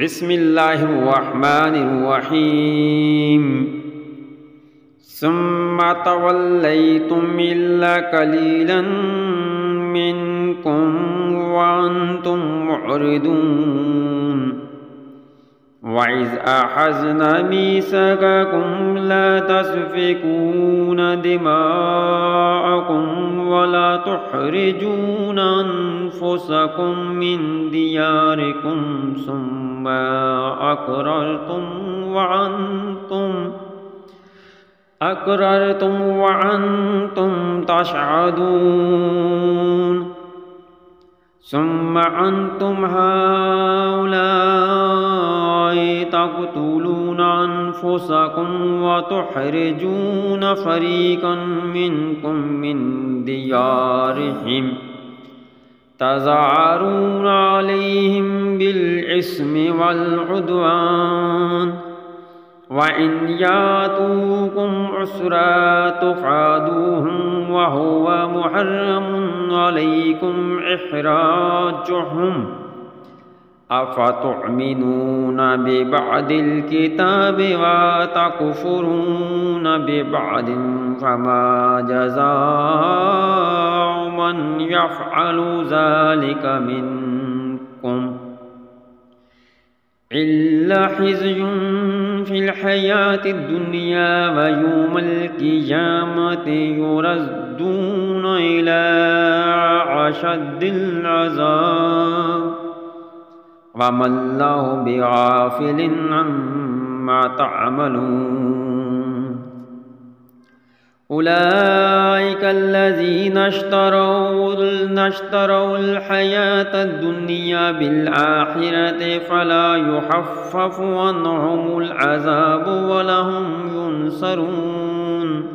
بسم الله الرحمن الرحيم ثم توليتم إلا قليلا منكم وأنتم معرضون وإذ أخذنا ميثاقكم لا تسفكون دماءكم ولا تخرجون أنفسكم من دياركم ثم أقررتم وأنتم تشهدون ثم أنتم هؤلاء تقتلون أنفسكم وتحرجون فريقا منكم من ديارهم تزعرون عليهم بالإثم والعدوان وإن يأتوكم عسرى تفادوهم وهو محرم عليكم إخراجهم أفتؤمنون ببعض الكتاب وتكفرون ببعض فما جزاء من يفعل ذلك منكم إلا خزي في الحياة الدنيا ويوم القيامة يردون إلى أشد العذاب وما الله بغافل عما تعملون أولئك الذين اشتروا الحياة الدنيا بالآخرة فلا يخفف عنهم العذاب ولا هم ينصرون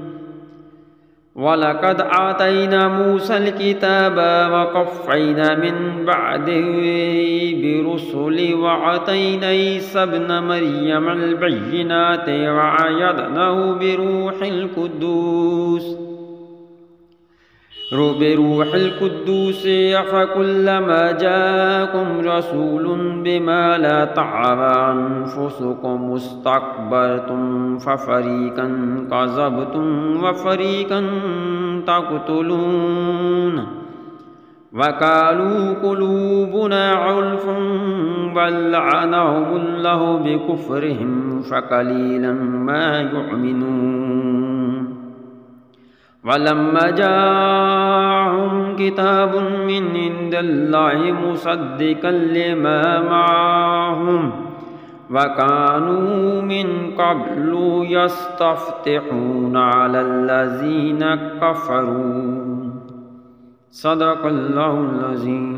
ولقد آتينا موسى الكتاب وقفينا من بعده برسل وآتينا عيسى ابن مريم البينات وأيدناه بروح القدوس فكلما جاءكم رسول بما لا تعوى أنفسكم استكبرتم ففريقا كذبتم وفريقا تقتلون وقالوا قلوبنا غلف بل لعنهم الله بكفرهم فقليلا ما يؤمنون ولما جاءهم كتاب من عند الله مصدقا لما معهم وكانوا من قبل يستفتحون على الذين كفروا صدق الله العظيم.